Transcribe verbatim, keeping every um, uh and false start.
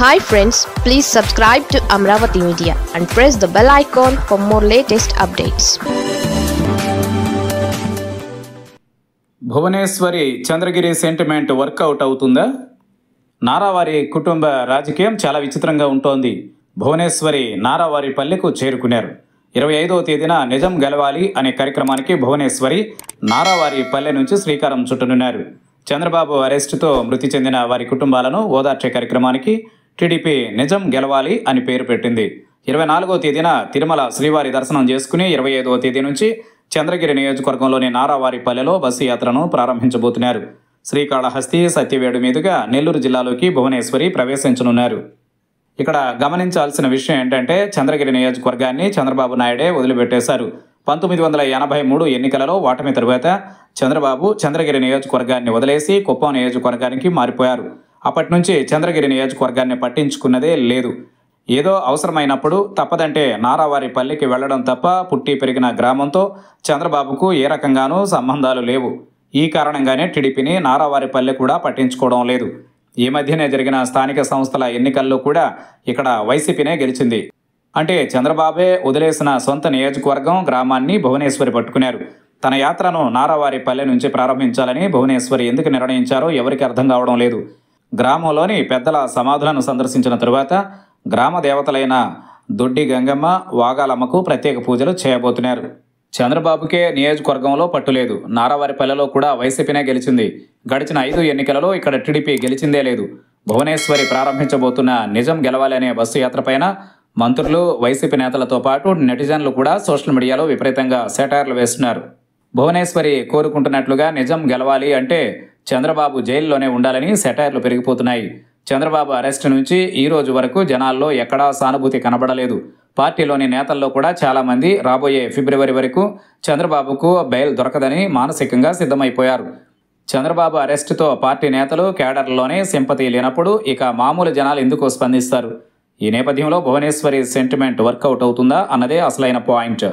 Hi friends, please subscribe to Amravati Media and press the bell icon for more latest updates. Bhuvaneswari Chandragiri sentiment workout avutunda? Naravari kutumba Rajakiyam chala vichitranga untondi. Bhuvaneswari Naravari palleku cherukunnaru. ఇరవై ఐదవ తేదీన నిజం గెలవాలి అనే కార్యక్రమానికి భువనేశ్వరి నారావారి పల్లె నుంచి శ్రీకారం చుట్టనున్నారు. చంద్రబాబు అరెస్టుతో మృతి చెందిన వారి కుటుంబాలను ఓదార్చే కార్యక్రమానికి టీడీపీ నిజం గెలవాలి అని పేరు పెట్టింది. ఇరవై నాలుగవ తేదీన తిరుమల శ్రీవారి దర్శనం చేసుకుని ఇరవై ఐదవ తేదీ నుంచి చంద్రగిరి నియోజకవర్గంలోని నారావారి పల్లెలో బస్సు యాత్రను ప్రారంభించబోతున్నారు. శ్రీకాళహస్తి సత్యవేడు మీదుగా నెల్లూరు జిల్లాలోకి భువనేశ్వరి ప్రవేశించనున్నారు. ఇక్కడ గమనించాల్సిన విషయం ఏంటంటే చంద్రగిరి నియోజకవర్గాన్ని చంద్రబాబు నాయుడే వదిలిపెట్టేశారు. పంతొమ్మిది వందల ఎనభై మూడు ఎన్నికలలో ఓటమి తరువాత చంద్రబాబు చంద్రగిరి నియోజకవర్గాన్ని వదిలేసి కుప్పం నియోజకవర్గానికి మారిపోయారు. అప్పటి నుంచి చంద్రగిరి నియోజకవర్గాన్ని పట్టించుకున్నదే లేదు. ఏదో అవసరమైనప్పుడు తప్పదంటే నారావారి పల్లెకి వెళ్లడం తప్ప పుట్టి పెరిగిన గ్రామంతో చంద్రబాబుకు ఏ రకంగానూ సంబంధాలు లేవు. ఈ కారణంగానే టీడీపీని నారావారి పల్లె కూడా పట్టించుకోవడం లేదు. ఈ మధ్యనే జరిగిన స్థానిక సంస్థల ఎన్నికల్లో కూడా ఇక్కడ వైసీపీనే గెలిచింది. అంటే చంద్రబాబే వదిలేసిన సొంత నియోజకవర్గం గ్రామాన్ని భువనేశ్వరి పట్టుకున్నారు. తన యాత్రను నారావారి పల్లె నుంచి ప్రారంభించాలని భువనేశ్వరి ఎందుకు నిర్ణయించారో ఎవరికి అర్థం కావడం లేదు. గ్రామంలోని పెద్దల సమాధులను సందర్శించిన తరువాత గ్రామ దేవతలైన దొడ్డి గంగమ్మ, వాగాలమ్మకు ప్రత్యేక పూజలు చేయబోతున్నారు. చంద్రబాబుకే నియోజకవర్గంలో పట్టులేదు. నారావారి పల్లెలో కూడా వైసీపీనే గెలిచింది. గడిచిన ఐదు ఎన్నికలలో ఇక్కడ టీడీపీ గెలిచిందే లేదు. భువనేశ్వరి ప్రారంభించబోతున్న నిజం గెలవాలనే బస్సు యాత్రపైన మంత్రులు, వైసీపీ నేతలతో పాటు నెటిజన్లు కూడా సోషల్ మీడియాలో విపరీతంగా సెటైర్లు వేస్తున్నారు. భువనేశ్వరి కోరుకుంటున్నట్లుగా నిజం గెలవాలి అంటే చంద్రబాబు జైల్లోనే ఉండాలని సెటైర్లు పెరిగిపోతున్నాయి. చంద్రబాబు అరెస్టు నుంచి ఈ రోజు వరకు జనాల్లో ఎక్కడా సానుభూతి కనబడలేదు. పార్టీలోని నేతల్లో కూడా చాలామంది రాబోయే ఫిబ్రవరి వరకు చంద్రబాబుకు బెయిల్ దొరకదని మానసికంగా సిద్ధమైపోయారు. చంద్రబాబు అరెస్టుతో పార్టీ నేతలు కేడర్లోనే సింపతి లేనప్పుడు ఇక మామూలు జనాలు ఎందుకు స్పందిస్తారు? ఈ నేపథ్యంలో భువనేశ్వరి సెంటిమెంట్ వర్కౌట్ అవుతుందా అన్నదే అసలైన పాయింట్.